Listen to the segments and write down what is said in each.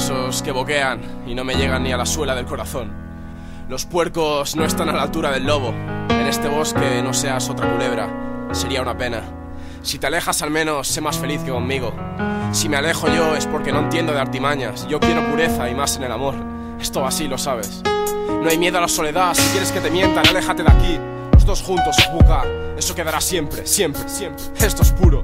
esos que boquean y no me llegan ni a la suela del corazón. Los puercos no están a la altura del lobo. En este bosque no seas otra culebra, sería una pena. Si te alejas al menos, sé más feliz que conmigo. Si me alejo yo es porque no entiendo de artimañas. Yo quiero pureza y más en el amor. Esto así lo sabes. No hay miedo a la soledad, si quieres que te mientan, aléjate de aquí. Los dos juntos, buca, eso quedará siempre, siempre, siempre. Esto es puro.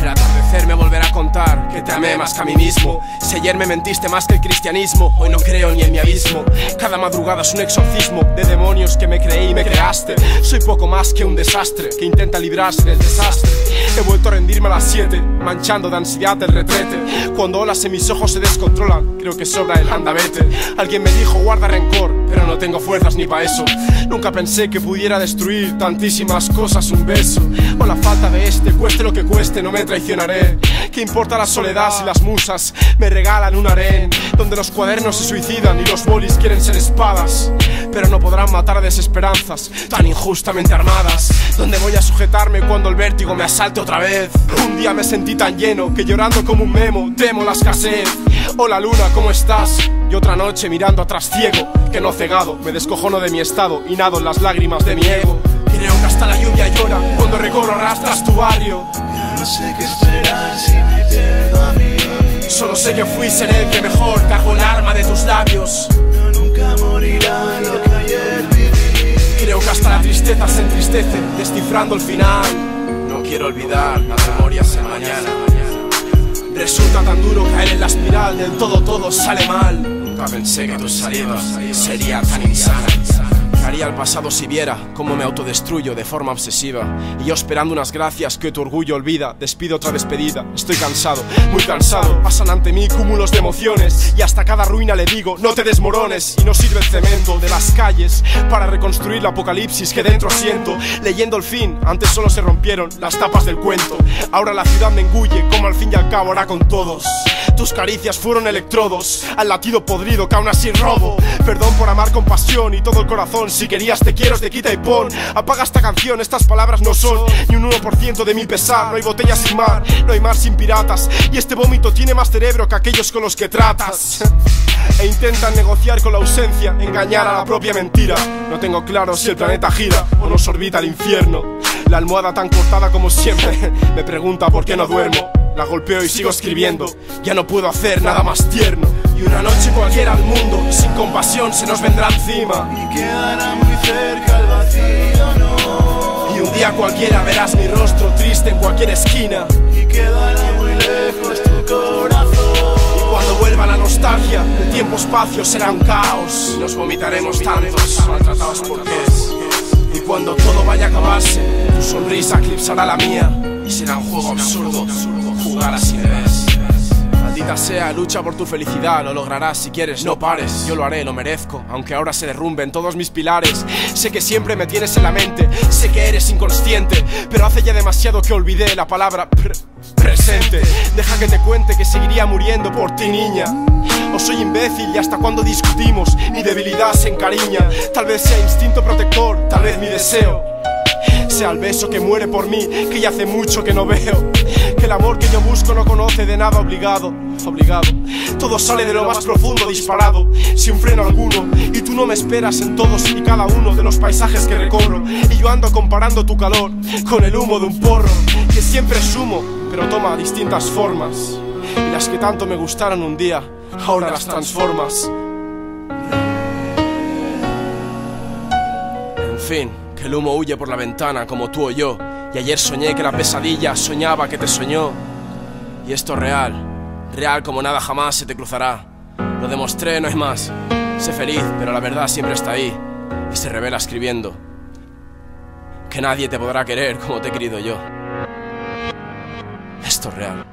El atardecer me volverá a contar que te amé más que a mí mismo. Si ayer me mentiste más que el cristianismo, hoy no creo ni en mi abismo. Cada madrugada es un exorcismo de demonios que me creí y me creaste. Soy poco más que un desastre que intenta librarse del desastre. He vuelto a rendirme a las 7, manchando de ansiedad el retrete. Cuando olas en mis ojos se descontrolan, creo que sobra el anda vete. Alguien me dijo guarda rencor, pero no tengo fuerzas ni pa' eso. Nunca pensé que pudiera destruir tantísimas cosas un beso. O la falta de este, cueste lo que cueste, no me traicionaré. ¿Qué importa la soledad si las musas me regalan un harén? Donde los cuadernos se suicidan y los bolis quieren ser espadas, pero no podrán matar a desesperanzas tan injustamente armadas. ¿Dónde voy a sujetarme cuando el vértigo me asalte otra vez? Un día me sentí tan lleno que llorando como un memo temo la escasez. Hola luna, ¿cómo estás? Y otra noche mirando atrás ciego, que no cegado, me descojono de mi estado y nado en las lágrimas de mi ego. Creo que hasta la lluvia llora cuando recorro arrastras tu barrio. No sé qué esperar si me pierdo a mí. Solo sé que fui ser el que mejor cargó el arma de tus labios. Yo nunca morirá lo que ayer viví. Creo que hasta la tristeza se entristece descifrando el final. No quiero olvidar las memorias en mañana. Resulta tan duro caer en la espiral del todo sale mal. Nunca pensé que tus salidas serían tan insanas. ¿Qué haría el pasado si viera cómo me autodestruyo de forma obsesiva? Y yo esperando unas gracias que tu orgullo olvida. Despido otra despedida, estoy cansado, muy cansado. Pasan ante mí cúmulos de emociones y hasta cada ruina le digo, no te desmorones. Y no sirve el cemento de las calles para reconstruir la apocalipsis que dentro siento. Leyendo el fin, antes solo se rompieron las tapas del cuento. Ahora la ciudad me engulle, como al fin y al cabo hará con todos. Tus caricias fueron electrodos al latido podrido que aún así robo. Perdón por amar con pasión y todo el corazón. Si querías te quiero, te quita y pon. Apaga esta canción, estas palabras no son ni un 1% de mi pesar. No hay botellas sin mar, no hay mar sin piratas. Y este vómito tiene más cerebro que aquellos con los que tratas. E intentan negociar con la ausencia, engañar a la propia mentira. No tengo claro si el planeta gira o nos orbita el infierno. La almohada tan cortada como siempre me pregunta por qué no duermo. La golpeo y sigo escribiendo, ya no puedo hacer nada más tierno. Y una noche cualquiera al mundo, sin compasión, se nos vendrá encima. Y quedará muy cerca el vacío, no. Y un día cualquiera verás mi rostro triste en cualquier esquina. Y quedará muy lejos tu corazón. Y cuando vuelva la nostalgia, el tiempo-espacio será un caos. Y nos vomitaremos tantos, maltratados porque es. Y cuando todo vaya a acabarse, tu sonrisa eclipsará la mía. Y será un juego absurdo, jugar así me ves. Maldita sea, lucha por tu felicidad, lo lograrás si quieres, no pares. Yo lo haré, lo merezco, aunque ahora se derrumben todos mis pilares. Sé que siempre me tienes en la mente, sé que eres inconsciente, pero hace ya demasiado que olvidé la palabra presente. Deja que te cuente que seguiría muriendo por ti, niña. O soy imbécil y hasta cuando discutimos, mi debilidad se encariña. Tal vez sea instinto protector, tal vez mi deseo sea el beso que muere por mí, que ya hace mucho que no veo. Que el amor que yo busco no conoce de nada obligado. Todo sale de lo más profundo, disparado, sin freno alguno. Y tú no me esperas en todos y cada uno de los paisajes que recorro. Y yo ando comparando tu calor con el humo de un porro, que siempre es humo, pero toma distintas formas. Y las que tanto me gustaron un día, ahora las transformas. En fin, que el humo huye por la ventana como tú o yo. Y ayer soñé que la pesadilla soñaba que te soñó. Y esto es real, real como nada jamás se te cruzará. Lo demostré, no es más. Sé feliz, pero la verdad siempre está ahí y se revela escribiendo. Que nadie te podrá querer como te he querido yo. Esto es real.